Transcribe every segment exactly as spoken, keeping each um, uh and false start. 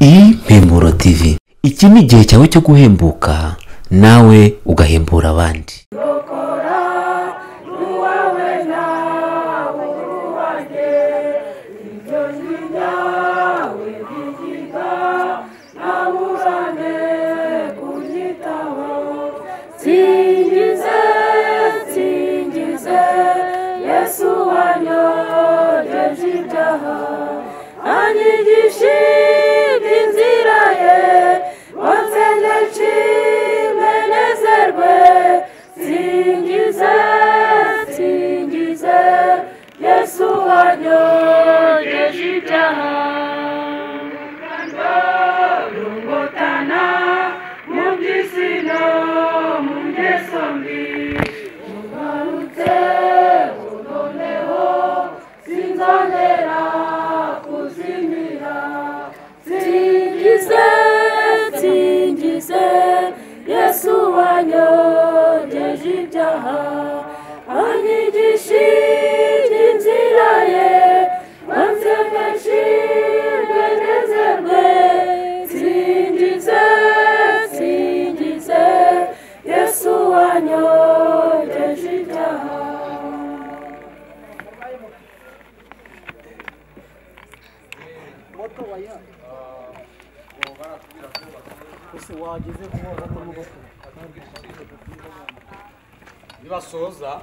Impemburo T V. Iki ni igihe cyawe cyo guhembuka nawe ugahembura abandi. Nibasoza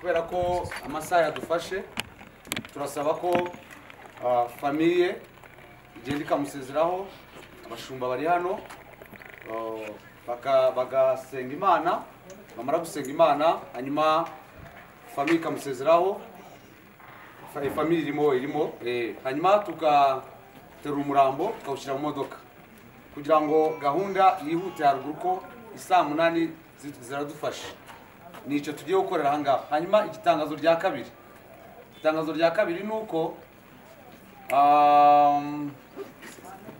kubera ko amasaha yadufashe turasaba ko famille igenda ikamusezeraho abashumba bari hano baka bagasenga Imana bamara gusenga Imana hanyuma famille ikamusezeraho famille irimo irimo eh hanyuma tugatera umurambo tukawushyira mu modoka kugira ngo gahunda yihute yaruguko isa munani ziradufasha nico tugiye gukorera hanga hanyuma igitangazo rya kabiri igitangazo rya kabiri nuko um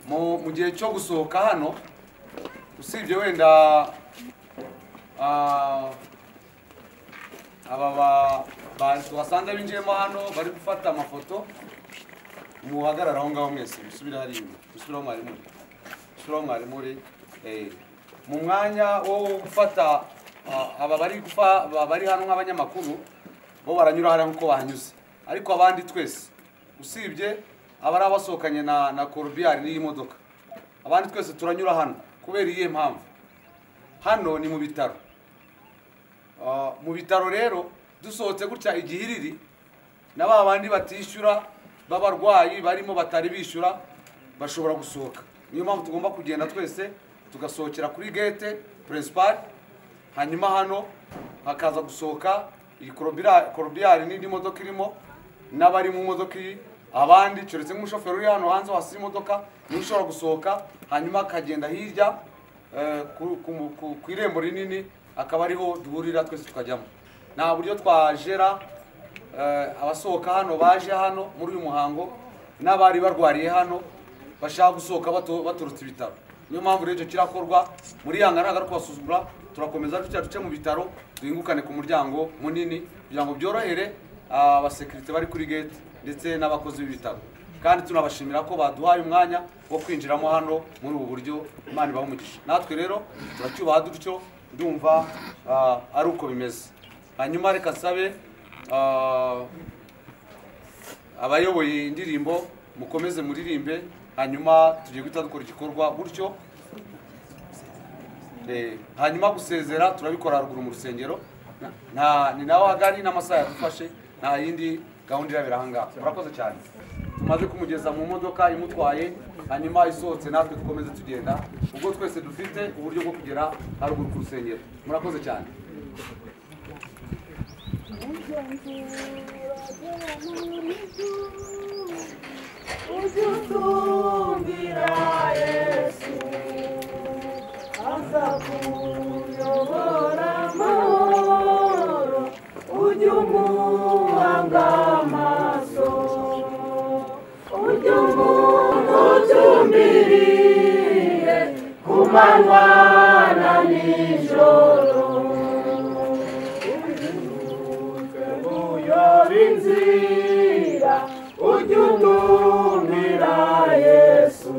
mo mugiye cyo gusohoka hano usibye wenda ah ababa bantu basanda binjemo hano bari gufata amafoto muhagarara aho ngaho mwese bisubira hari bisubira mu mwarimu sura mwarimu eh mu mwanya wo gufata aba bari gufa bari hano nk'abanyamakuru bo baranyura hari nko bahanyuze ariko abandi twese usibye abari abasokanye na na Corbiar n'iyi modoka abandi twese turanyura hano kubera iyihe mpamvu hano ni mu bitaro mu bitaro rero dusohotse gutya igihiriri n'ababandi batishyura babarwayi barimo batari bishyura bashobora gusohoka niyo mpamvu tugomba kugenda twese tugasohokera kuri gate principal hanyuma hano hakaza gusohoka Corbiar n'indi modoka irimo n'abari mu modoka abandi cyeretse nk'umushoferi uri hano hanze wasi imodoka n'ushobora gusohoka hanyuma akagenda hirya ku irembo rinini akaba ariho duhurira twese tukajyamo nta buryo twajera abasohoka hano baje hano muri uyu muhango n'abari barwariye hano bashaka gusohoka baturutse ibitaro niyo mpamvu rero kirakorwa muri yanganaga kubasuzugura turakomeza duce mu bitaro duhingukane ku muryango munini kugira ngo byorohere abasekirite bari kuri gate ndetse n'abakozi b'ibitaro kandi tunabashimira ko baduhaye umwanya wo kwinjiramo hano muri ubu buryo Imana ibaha umugisha natwe rero turacyubaha dutyo ndumva ari uko bimeze hanyuma reka sabe abayoboye indirimbo mukomeze muririmbe hanyuma tugiye guhita dukora igikorwa buryo eh hanyuma gusezera turabikora ruguru mu rusengero nta ni nawe hagari n'amasaha yadufashe nta yindi gahunda irabera hanga murakoze cyane tumaze kumugeza mu modoka imutwaye hanyuma isohotse natwe dukomeze tugenda ubwo twese dufite uburyo bwo kugera haruguru ku rusengero murakoze cyane Ujutumbira Yesu, azakuyobora amahoro, ujye umuhanga amaso. Utumbirie ku manywa na nijoro, ubyuke muyore inzira, ujye utumbira Yesu,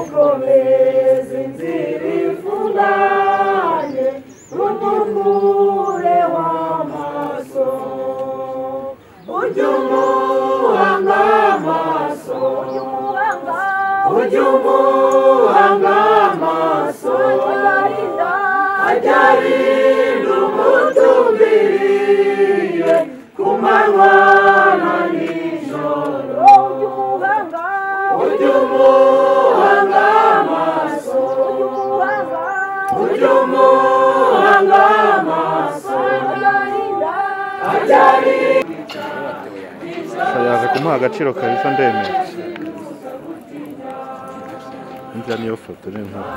ukomeze inzira ifunganye, utukure w'amaso, ujye umuhanga amaso, ujye umuhanga amaso, ajarinde umutumbiriye ku manywa na nijoro, ujye umuhanga amaso, ujye umuhanga amaso, ajarinde. Yaje kumuha agaciro kabisa ndemeye. Njya niyo foto ni nta. Amen.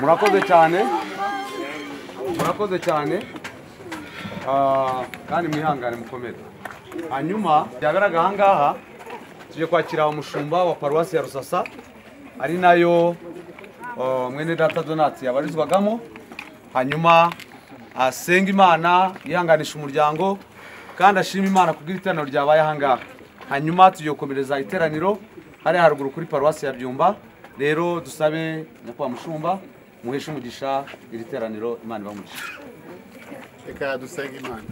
Murakoze cyane murakoze cyane ah kandi mwihangane mukomere hanyuma byaberaga hangaha tuje kwakira umushumba wa paruwasi ya Rusasa ari nayo mwene data Donati yabarizwagamo hanyuma asenga Imana yihanganisha umuryango kandi ashima Imana kugira iteraniro ryabaye hangaha hanyuma tuyokomereza iteraniro hari haruguru kuri paruwasi ya Byumba rero dusabe nyakwa mushumba muheshe umugisha iri teraniro Imana bamugisha eka dusenge Imana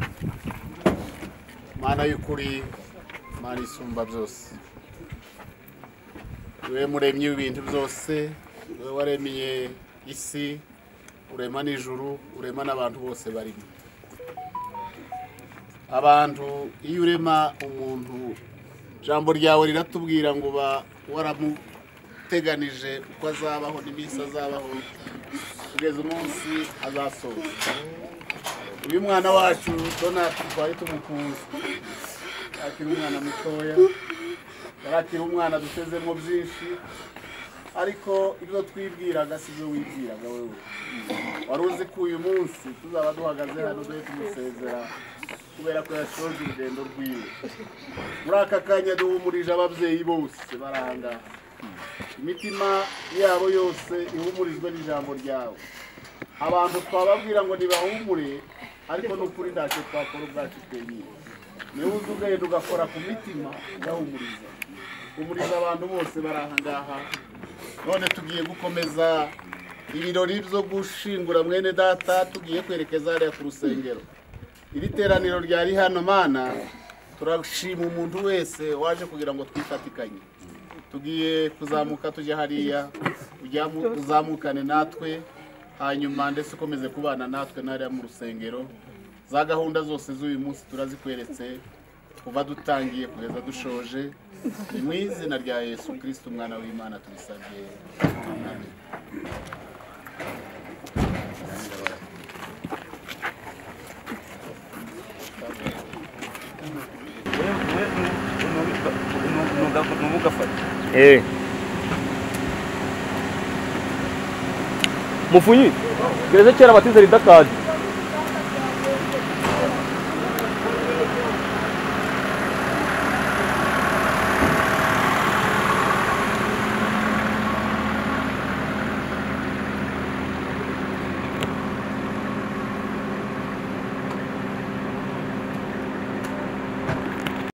Imana y'ukuri Imana isumba byose we muremye ibintu byose we waremiye isi urema n'ijuru urema n'abantu bose barimo abantu iyo urema umuntu jambo ryawe riratubwira ngo ba waramu teganije uko azabaho n'imisi azabaho kugeza umunsi azasohoka uyu mwana wacu Donati twari tumukunze akiri umwana mutoya akiri umwana dutezemo byinshi ariko ibyo twibwiraga si byo wibwiraga wewe wari uzi ko uyu munsi tuzaba duhagaze hano duhe tumusezera kubera ko yashoje urugendo rwiwe muri aka kanya duhumurije ababyeyi bose barahangaha imitima yabo yose ihumurijwe n'ijambo ryawe abantu twababwira ngo nibahumure ariko n'ukuri ntacyo twakora ubwacu twenyine niwe uzugaye tugakora ku mitima gahumuriza umuriza abantu bose barahangaha none tugiye gukomeza ibirori byo gushingura mwene data tugiye kwerekeza hariya ku rusengero iri teraniro ryari hano mana turashima umuntu wese waje kugira ngo twifatikanye tugiye kuzamuka tujya hariya ujya uzamukane natwe hanyuma ndetse ukomeze kubana natwe nariya mu rusengero za gahunda zose z'uyu munsi turazikweretse kuva dutangiye kugeza dushoje ni mu izina rya Yesu Kristo umwana w'Imana tubisabye amen Eh. Mufunyi gereza cyera batize ridakaje